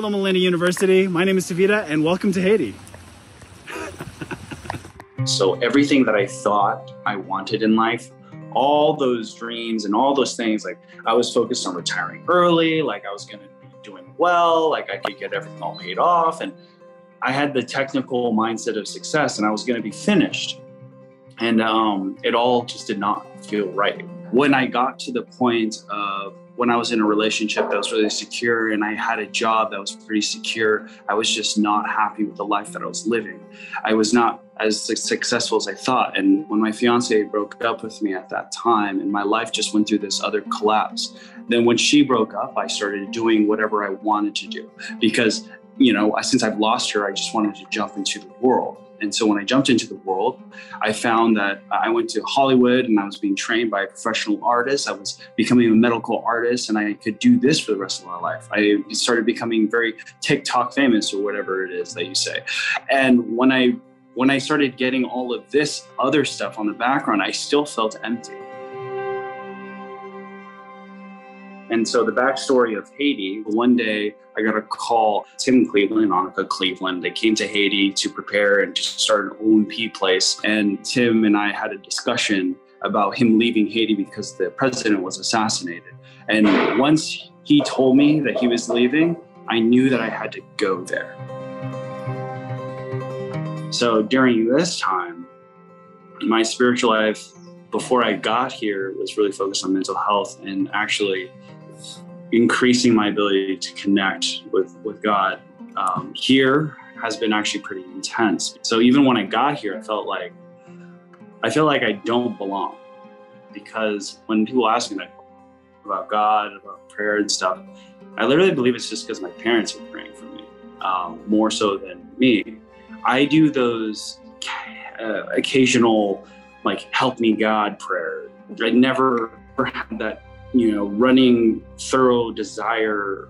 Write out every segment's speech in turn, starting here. Hello, Millennium University. My name is Tevita, and welcome to Haiti. So everything that I thought I wanted in life, all those dreams and all those things, like I was focused on retiring early, like I was going to be doing well, like I could get everything all paid off. And I had the technical mindset of success and I was going to be finished. And it all just did not feel right. When I got to the point of when I was in a relationship that was really secure and I had a job that was pretty secure, I was just not happy with the life that I was living. I was not as successful as I thought. And when my fiance broke up with me at that time and my life just went through this other collapse, then when she broke up, I started doing whatever I wanted to do because, you know, since I've lost her, I just wanted to jump into the world. And so when I jumped into the world, I found that I went to Hollywood and I was being trained by a professional artist. I was becoming a medical artist and I could do this for the rest of my life. I started becoming very TikTok famous or whatever it is that you say. And when I started getting all of this other stuff on the background, I still felt empty. And so the backstory of Haiti, one day I got a call, Tim Cleveland, Annika Cleveland, they came to Haiti to prepare and to start an O&P place. And Tim and I had a discussion about him leaving Haiti because the president was assassinated. And once he told me that he was leaving, I knew that I had to go there. So during this time, my spiritual life before I got here was really focused on mental health and actually increasing my ability to connect with God. Here has been actually pretty intense. So even when I got here, I felt like I don't belong, because when people ask me like, about God, about prayer and stuff, I literally believe it's just because my parents were praying for me, more so than me. I do those occasional, like, help me God prayer. I never had that, you know, running thorough desire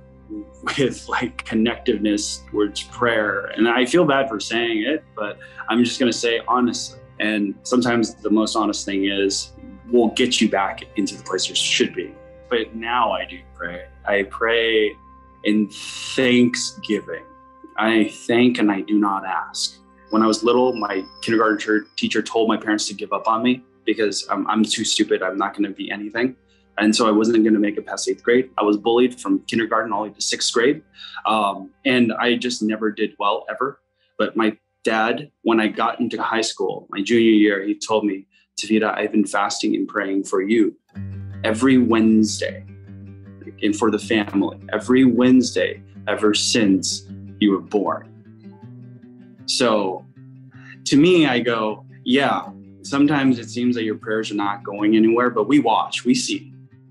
with like connectiveness towards prayer. And I feel bad for saying it, but I'm just gonna say honestly. And sometimes the most honest thing is we'll get you back into the place you should be. But now I do pray. I pray in thanksgiving. I thank and I do not ask. When I was little, my kindergarten teacher told my parents to give up on me because I'm too stupid, I'm not gonna be anything. And so I wasn't gonna make it past 8th grade. I was bullied from kindergarten all the way to 6th grade. And I just never did well ever. But my dad, when I got into high school, my junior year, he told me, Tevita, I've been fasting and praying for you every Wednesday and for the family, every Wednesday, ever since you were born. So to me, I go, yeah, sometimes it seems that your prayers are not going anywhere, but we watch, we see,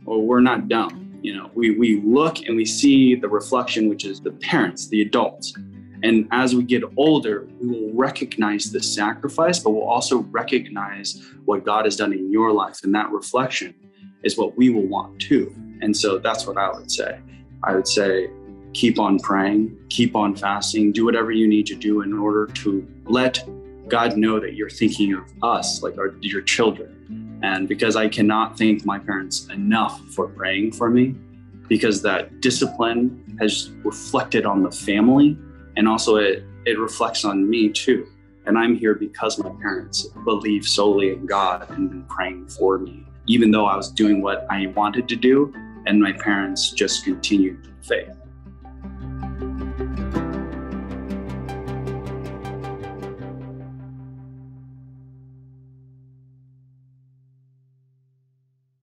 or we're not dumb. You know, we look and we see the reflection, which is the parents, the adults. And as we get older, we will recognize the sacrifice, but we'll also recognize what God has done in your life. And that reflection is what we will want too. And so that's what I would say. I would say, keep on praying, keep on fasting, do whatever you need to do in order to let God know that you're thinking of us, like your children. And because I cannot thank my parents enough for praying for me, because that discipline has reflected on the family, and also it reflects on me too. And I'm here because my parents believe solely in God and been praying for me, even though I was doing what I wanted to do, and my parents just continued faith.